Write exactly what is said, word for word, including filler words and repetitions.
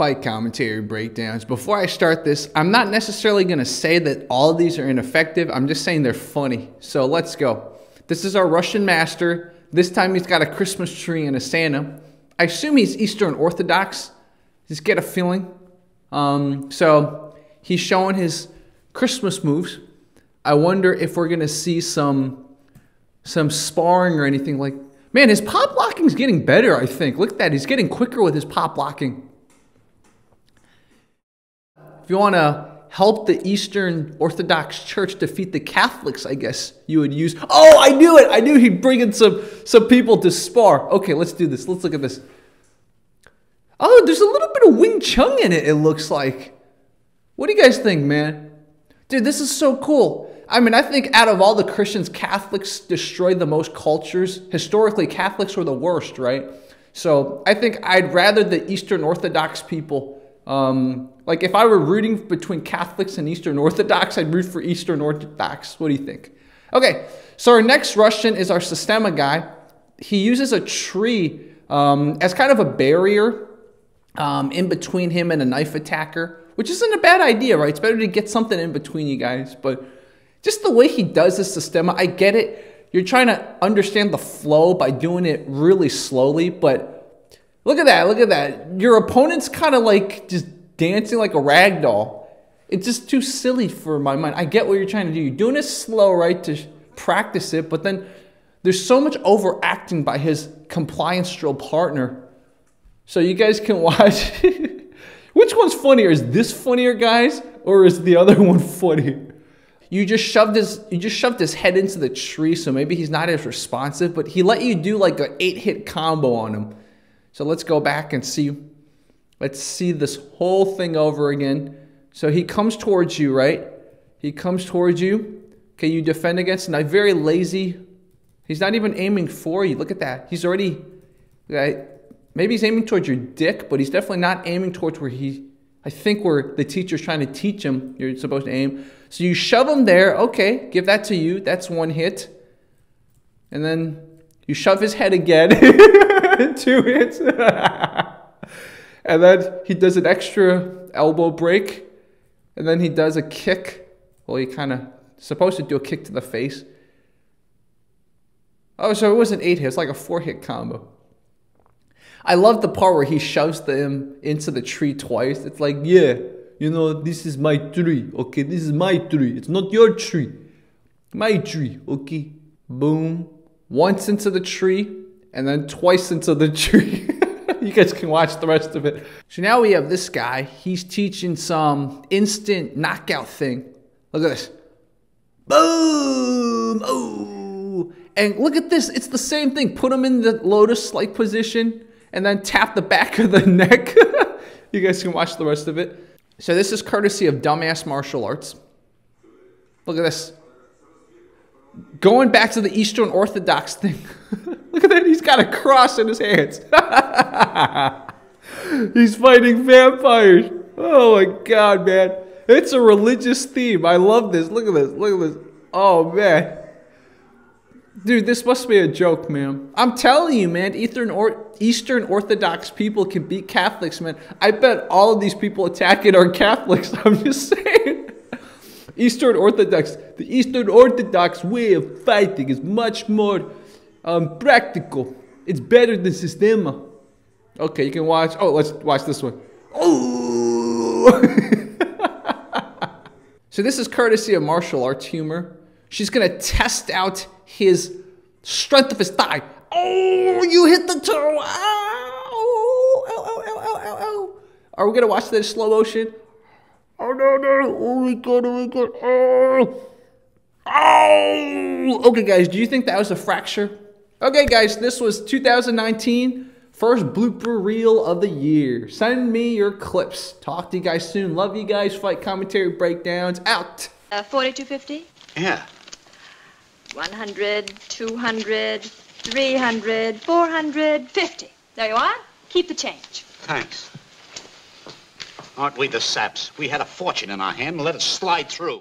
Fight Commentary Breakdowns. Before I start this, I'm not necessarily going to say that all of these are ineffective. I'm just saying they're funny. So let's go. This is our Russian master. This time he's got a Christmas tree and a Santa. I assume he's Eastern Orthodox. Just get a feeling. Um, so he's showing his Christmas moves. I wonder if we're going to see some some sparring or anything like... Man, his pop blocking's getting better, I think. Look at that. He's getting quicker with his pop blocking. If you want to help the Eastern Orthodox Church defeat the Catholics, I guess you would use... Oh, I knew it! I knew he'd bring in some, some people to spar. Okay, let's do this. Let's look at this. Oh, there's a little bit of Wing Chun in it, it looks like. What do you guys think, man? Dude, this is so cool. I mean, I think out of all the Christians, Catholics destroyed the most cultures. Historically, Catholics were the worst, right? So I think I'd rather the Eastern Orthodox people... Um, like, if I were rooting between Catholics and Eastern Orthodox, I'd root for Eastern Orthodox. What do you think? Okay, so our next Russian is our Systema guy. He uses a tree um, as kind of a barrier um, in between him and a knife attacker, which isn't a bad idea, right? It's better to get something in between you guys. But just the way he does this Systema, I get it. You're trying to understand the flow by doing it really slowly, but... Look at that, look at that. Your opponent's kind of like just dancing like a rag doll. It's just too silly for my mind. I get what you're trying to do. You're doing it slow, right, to practice it, but then there's so much overacting by his compliance drill partner. So you guys can watch. Which one's funnier? Is this funnier, guys, or is the other one funnier? You just shoved his you just shoved his head into the tree, so maybe he's not as responsive, but he let you do like an eight-hit combo on him. So let's go back and see. Let's see this whole thing over again. So he comes towards you, right? He comes towards you. Okay, you defend against him. Now, very lazy. He's not even aiming for you. Look at that. He's already... Right? Maybe he's aiming towards your dick, but he's definitely not aiming towards where he... I think where the teacher's trying to teach him you're supposed to aim. So you shove him there. Okay, give that to you. That's one hit. And then... You shove his head again, two hits, and then he does an extra elbow break, and then he does a kick. Well, he kind of supposed to do a kick to the face. Oh, so it wasn't eight hit; it's like a four-hit combo. I love the part where he shoves them into the tree twice. It's like, yeah, you know, this is my tree. Okay, this is my tree. It's not your tree. My tree. Okay, boom. Once into the tree, and then twice into the tree. You guys can watch the rest of it. So now we have this guy. He's teaching some instant knockout thing. Look at this. Boom! Oh! And look at this. It's the same thing. Put him in the lotus-like position, and then tap the back of the neck. You guys can watch the rest of it. So this is courtesy of Dumbass Martial Arts. Look at this. Going back to the Eastern Orthodox thing. Look at that. He's got a cross in his hands. He's fighting vampires. Oh, my God, man. It's a religious theme. I love this. Look at this. Look at this. Oh, man. Dude, this must be a joke, man. I'm telling you, man. Eastern, or Eastern Orthodox people can beat Catholics, man. I bet all of these people attacking are Catholics. I'm just saying. Eastern Orthodox, the Eastern Orthodox way of fighting is much more um, practical. It's better than Systema. Okay, you can watch. Oh, let's watch this one. Oh! So this is courtesy of martial arts humor. She's going to test out his strength of his thigh. Oh, you hit the toe. Oh, ow, ow, ow, ow, ow. Are we going to watch this slow motion? Oh, no, no. Oh, my God. Oh, my God. Oh. Oh. Okay, guys. Do you think that was a fracture? Okay, guys. This was two thousand nineteen. First blooper reel of the year. Send me your clips. Talk to you guys soon. Love you guys. Fight Commentary Breakdowns. Out. Uh, forty-two fifty? Yeah. one hundred, two hundred, three hundred, four hundred, fifty. There you are. Keep the change. Thanks. Aren't we the saps? We had a fortune in our hand and let it slide through.